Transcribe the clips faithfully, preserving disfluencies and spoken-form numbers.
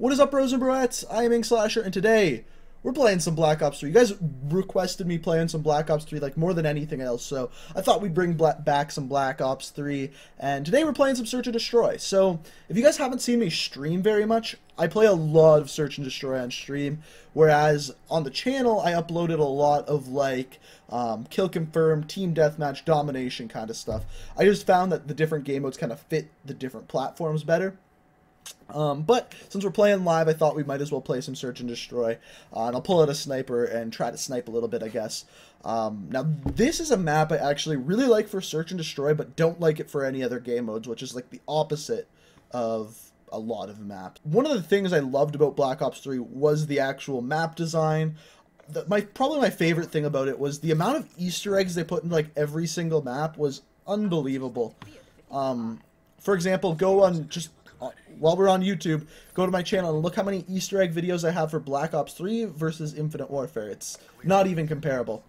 What is up, Rosenbrouettes? I am InkSlasher, and today we're playing some Black Ops three. You guys requested me playing some Black Ops three like more than anything else, so I thought we'd bring back some Black Ops three, and today we're playing some Search and Destroy. So if you guys haven't seen me stream very much, I play a lot of Search and Destroy on stream, whereas on the channel I uploaded a lot of like um, kill confirm, team deathmatch, domination kind of stuff. I just found that the different game modes kind of fit the different platforms better. Um, but since we're playing live, I thought we might as well play some Search and Destroy, uh, and I'll pull out a sniper and try to snipe a little bit, I guess. Um, now, this is a map I actually really like for Search and Destroy, but don't like it for any other game modes, which is like the opposite of a lot of maps. One of the things I loved about Black Ops three was the actual map design. The, my probably my favorite thing about it was the amount of Easter eggs they put in like every single map was unbelievable. Um, for example, go on just... while we're on YouTube, go to my channel and look how many Easter egg videos I have for Black Ops three versus Infinite Warfare. It's not even comparable.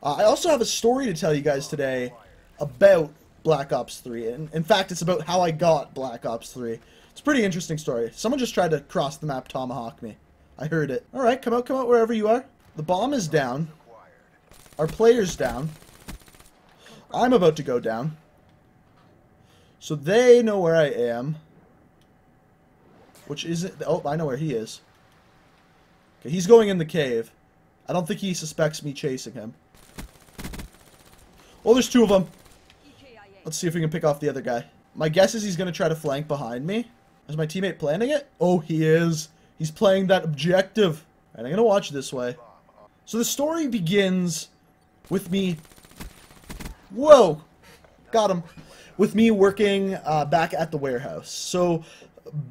Uh, I also have a story to tell you guys today about Black Ops three. And in fact, it's about how I got Black Ops three. It's a pretty interesting story. Someone just tried to cross the map tomahawk me. I heard it. Alright, come out, come out wherever you are. The bomb is down. Our player's down. I'm about to go down. So they know where I am. Which isn't... oh, I know where he is. Okay, he's going in the cave. I don't think he suspects me chasing him. Oh, there's two of them. Let's see if we can pick off the other guy. My guess is he's going to try to flank behind me. Is my teammate planning it? Oh, he is. He's playing that objective. And I'm going to watch this way. So the story begins with me... whoa! Got him. With me working uh, back at the warehouse. So...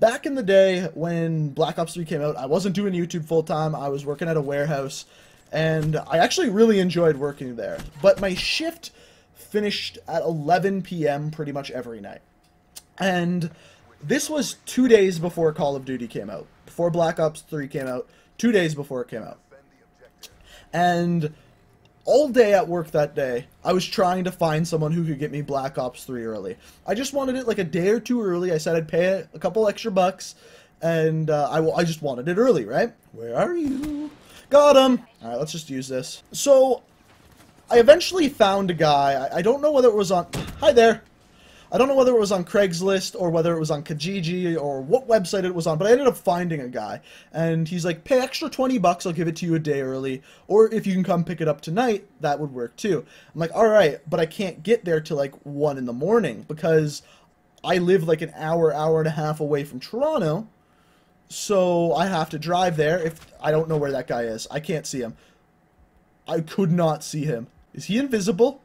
back in the day when Black Ops three came out, I wasn't doing YouTube full-time. I was working at a warehouse, and I actually really enjoyed working there. But my shift finished at eleven p m pretty much every night. And this was two days before Call of Duty came out. Before Black Ops three came out, two days before it came out. And all day at work that day, I was trying to find someone who could get me Black Ops three early. I just wanted it like a day or two early. I said I'd pay a couple extra bucks, and uh, I, w I just wanted it early, right? Where are you? Got him! Alright, let's just use this. So, I eventually found a guy. I, I don't know whether it was on... hi there! I don't know whether it was on Craigslist or whether it was on Kijiji or what website it was on, but I ended up finding a guy. And he's like, pay extra twenty bucks, I'll give it to you a day early. Or if you can come pick it up tonight, that would work too. I'm like, alright, but I can't get there till like one in the morning because I live like an hour, hour and a half away from Toronto. So I have to drive there if I don't know where that guy is. I can't see him. I could not see him. Is he invisible?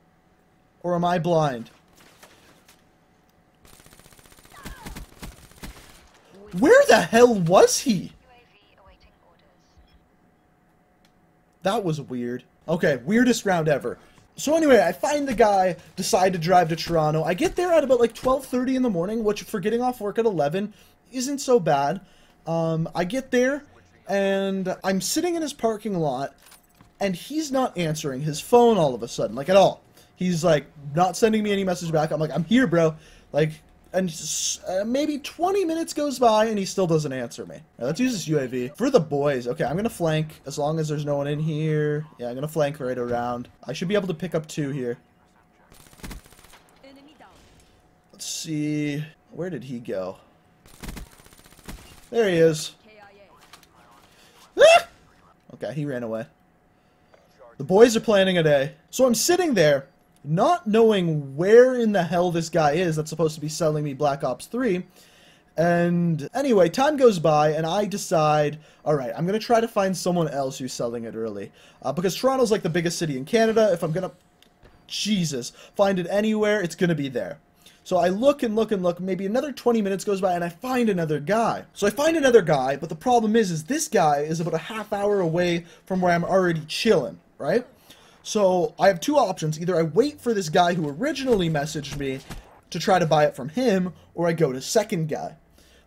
Or am I blind? Where the hell was he? U A V awaiting orders. That was weird. Okay, weirdest round ever. So anyway, I find the guy, decide to drive to Toronto. I get there at about like twelve thirty in the morning, which for getting off work at eleven isn't so bad. Um, I get there, and I'm sitting in his parking lot, and he's not answering his phone all of a sudden, like at all. He's like not sending me any message back. I'm like, I'm here, bro. Like... and uh, maybe twenty minutes goes by and he still doesn't answer me. Now, let's use this U A V. For the boys, okay, I'm going to flank as long as there's no one in here. Yeah, I'm going to flank right around. I should be able to pick up two here. Let's see. Where did he go? There he is. Ah! Okay, he ran away. The boys are planning a day. So I'm sitting there, not knowing where in the hell this guy is that's supposed to be selling me Black Ops three. And anyway, time goes by, and I decide, alright, I'm going to try to find someone else who's selling it early. Uh, because Toronto's like the biggest city in Canada. If I'm going to, Jesus, find it anywhere, it's going to be there. So I look and look and look. Maybe another twenty minutes goes by, and I find another guy. So I find another guy, but the problem is, is this guy is about a half hour away from where I'm already chilling, right? So I have two options. Either I wait for this guy who originally messaged me to try to buy it from him, or I go to second guy.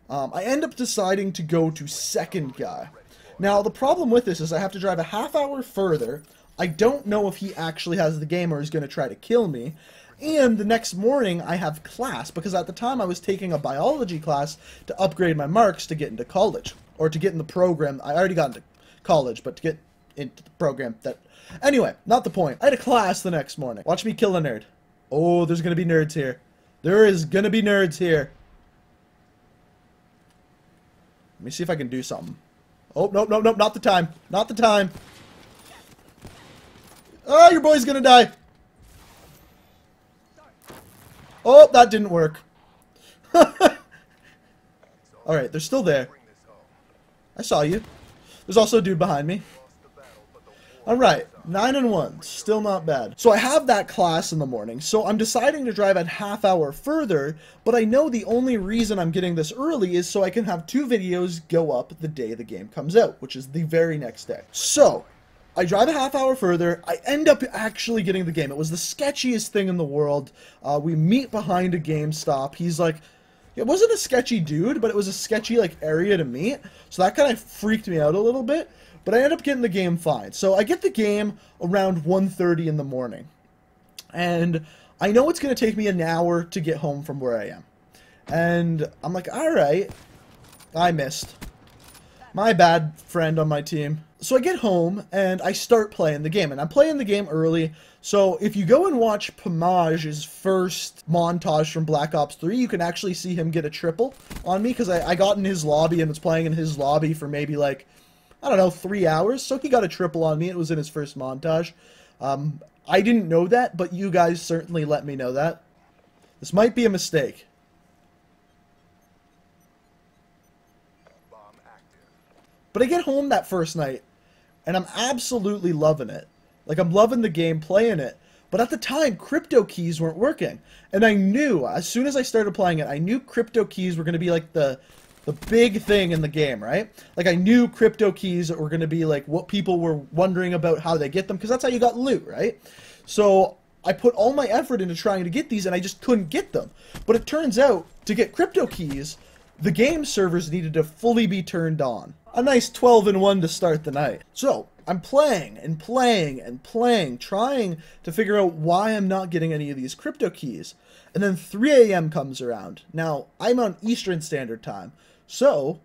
Um, I end up deciding to go to second guy. Now, the problem with this is I have to drive a half hour further. I don't know if he actually has the game or is going to try to kill me. and the next morning I have class, because at the time I was taking a biology class to upgrade my marks to get into college, or to get in the program. I already got into college, but to get into the program that... Anyway, not the point. I had a class the next morning. Watch me kill a nerd. Oh, there's gonna be nerds here. There is gonna be nerds here. Let me see if I can do something. Oh, nope, nope, nope, not the time. Not the time. Oh, your boy's gonna die. Oh, that didn't work. Alright, they're still there. I saw you. There's also a dude behind me. Alright, nine and one. Still not bad. So I have that class in the morning, so I'm deciding to drive a half hour further, but I know the only reason I'm getting this early is so I can have two videos go up the day the game comes out, which is the very next day. So I drive a half hour further, I end up actually getting the game. It was the sketchiest thing in the world. Uh, we meet behind a GameStop. He's like, it wasn't a sketchy dude, but it was a sketchy like area to meet. So that kind of freaked me out a little bit, but I end up getting the game fine. So I get the game around one thirty in the morning, and I know it's going to take me an hour to get home from where I am. And I'm like, all right, I missed. My bad, friend on my team. So I get home, and I start playing the game, and I'm playing the game early, so if you go and watch Pamage's first montage from Black Ops three, you can actually see him get a triple on me, because I, I got in his lobby, and was playing in his lobby for maybe, like, I don't know, three hours, so he got a triple on me. It was in his first montage. Um, I didn't know that, but you guys certainly let me know that. This might be a mistake. But I get home that first night, and I'm absolutely loving it. Like, I'm loving the game, playing it. But at the time, crypto keys weren't working. And I knew, as soon as I started playing it, I knew crypto keys were going to be, like, the the big thing in the game, right? Like, I knew crypto keys were going to be, like, what people were wondering about how they get them, because that's how you got loot, right? So I put all my effort into trying to get these, and I just couldn't get them. But it turns out, to get crypto keys, the game servers needed to fully be turned on. A nice twelve and one to start the night. So I'm playing and playing and playing, trying to figure out why I'm not getting any of these crypto keys. And then three A M comes around. Now, I'm on Eastern Standard Time. So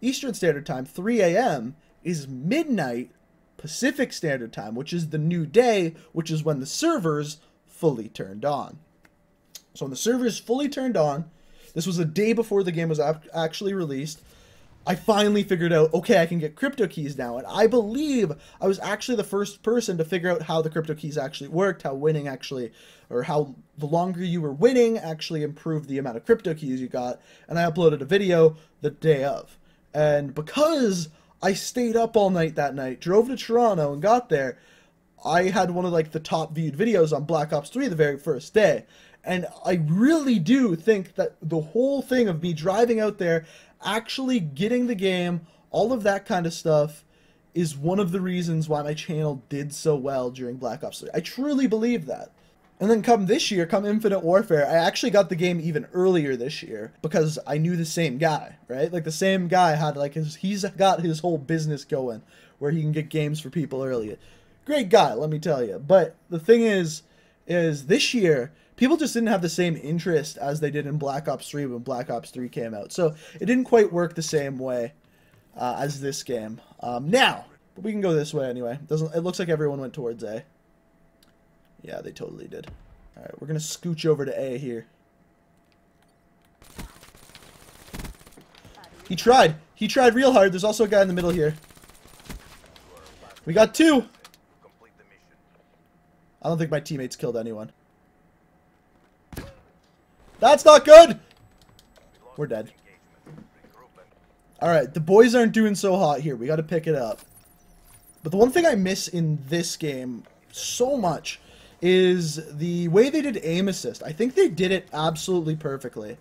Eastern Standard Time, three A M is midnight Pacific Standard Time, which is the new day, which is when the server's fully turned on. So when the server's fully turned on, this was a day before the game was actually released, I finally figured out, okay, I can get crypto keys now. And I believe I was actually the first person to figure out how the crypto keys actually worked, how winning actually, or how the longer you were winning actually improved the amount of crypto keys you got. And I uploaded a video the day of. And because I stayed up all night that night, drove to Toronto and got there, I had one of like the top viewed videos on Black Ops three the very first day. And I really do think that the whole thing of me driving out there, actually getting the game, all of that kind of stuff, is one of the reasons why my channel did so well during Black Ops three. I truly believe that. And then come this year, come Infinite Warfare, I actually got the game even earlier this year because I knew the same guy, right? Like the same guy had like his, he's got his whole business going where he can get games for people early. Great guy, let me tell you. But the thing is, is this year, people just didn't have the same interest as they did in Black Ops three when Black Ops three came out. So it didn't quite work the same way uh, as this game. Um, now, but we can go this way anyway. Doesn't, it looks like everyone went towards A. Yeah, they totally did. All right, we're going to scooch over to A here. He tried. He tried real hard. There's also a guy in the middle here. We got two. I don't think my teammates killed anyone. That's not good! We're dead. Alright, the boys aren't doing so hot here. We gotta pick it up. But the one thing I miss in this game so much is the way they did aim assist. I think they did it absolutely perfectly.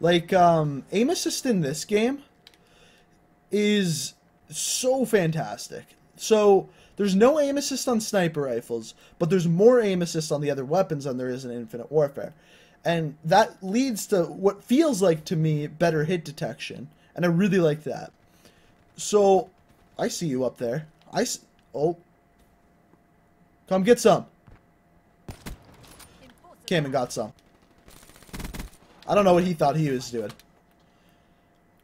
Like, um, aim assist in this game is so fantastic. So, there's no aim assist on sniper rifles, but there's more aim assist on the other weapons than there is in Infinite Warfare. And that leads to what feels like, to me, better hit detection. And I really like that. So, I see you up there. I see... Oh. Come get some. came and got some. I don't know what he thought he was doing.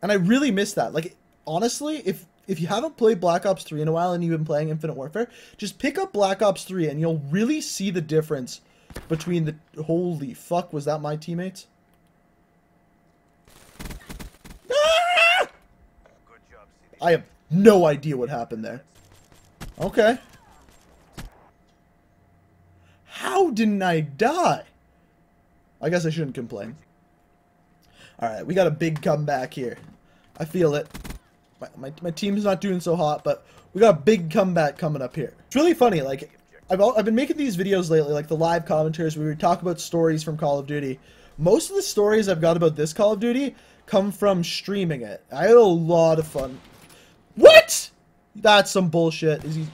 And I really miss that. Like, honestly, if if you haven't played Black Ops three in a while and you've been playing Infinite Warfare, just pick up Black Ops three and you'll really see the difference between the... Holy fuck, was that my teammates? Ah! I have no idea what happened there. Okay. How didn't I die? I guess I shouldn't complain. Alright, we got a big comeback here. I feel it. My, my, my team's not doing so hot, but we got a big comeback coming up here. It's really funny, like, I've, all, I've been making these videos lately, like the live commentaries where we talk about stories from Call of Duty. Most of the stories I've got about this Call of Duty come from streaming it. I had a lot of fun. What?! That's some bullshit. Is he...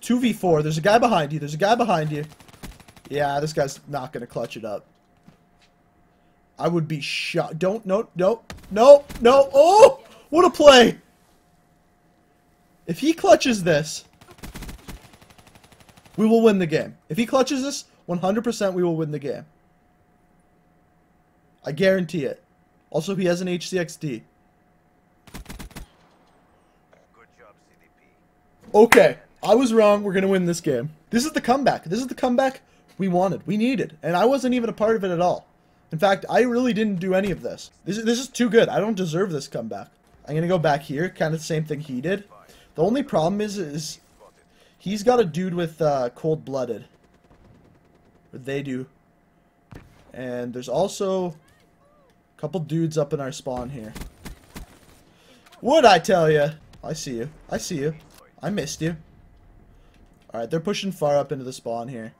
two v four. There's a guy behind you. There's a guy behind you. Yeah, this guy's not gonna clutch it up. I would be shocked. Don't. No. No. No. No. Oh! What a play! If he clutches this, we will win the game. If he clutches this, one hundred percent we will win the game. I guarantee it. Also, he has an H C X D. Okay. I was wrong. We're going to win this game. This is the comeback. This is the comeback we wanted. We needed. And I wasn't even a part of it at all. In fact, I really didn't do any of this. This is, this is too good. I don't deserve this comeback. I'm going to go back here. Kind of the same thing he did. The only problem is, is he's got a dude with uh, Cold Blooded. Or they do. And there's also a couple dudes up in our spawn here. What'd I tell you? I see you. I see you. I missed you. Alright, they're pushing far up into the spawn here.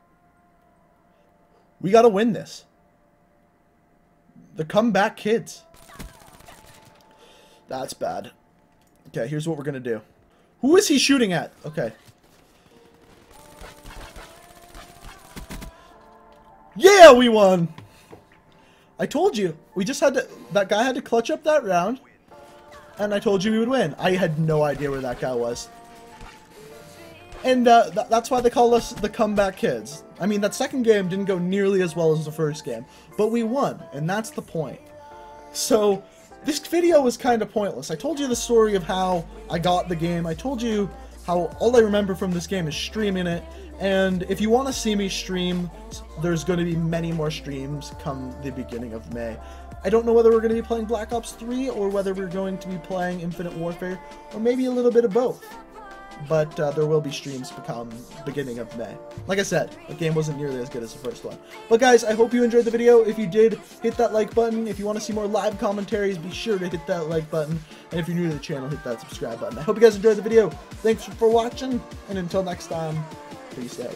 We gotta win this. The comeback kids. That's bad. Okay, here's what we're gonna do. Who is he shooting at? Okay. Yeah, we won! I told you. We just had to... That guy had to clutch up that round. And I told you we would win. I had no idea where that guy was. And uh, th that's why they call us the Comeback Kids. I mean, that second game didn't go nearly as well as the first game, but we won, and that's the point. So, this video was kind of pointless. I told you the story of how I got the game. I told you how all I remember from this game is streaming it. And if you want to see me stream, there's going to be many more streams come the beginning of May. I don't know whether we're going to be playing Black Ops three or whether we're going to be playing Infinite Warfare, or maybe a little bit of both. But uh, there will be streams become beginning of May. Like I said, the game wasn't nearly as good as the first one. But guys, I hope you enjoyed the video. If you did, hit that like button. If you want to see more live commentaries, be sure to hit that like button. And if you're new to the channel, hit that subscribe button. I hope you guys enjoyed the video. Thanks for watching, and until next time, peace out.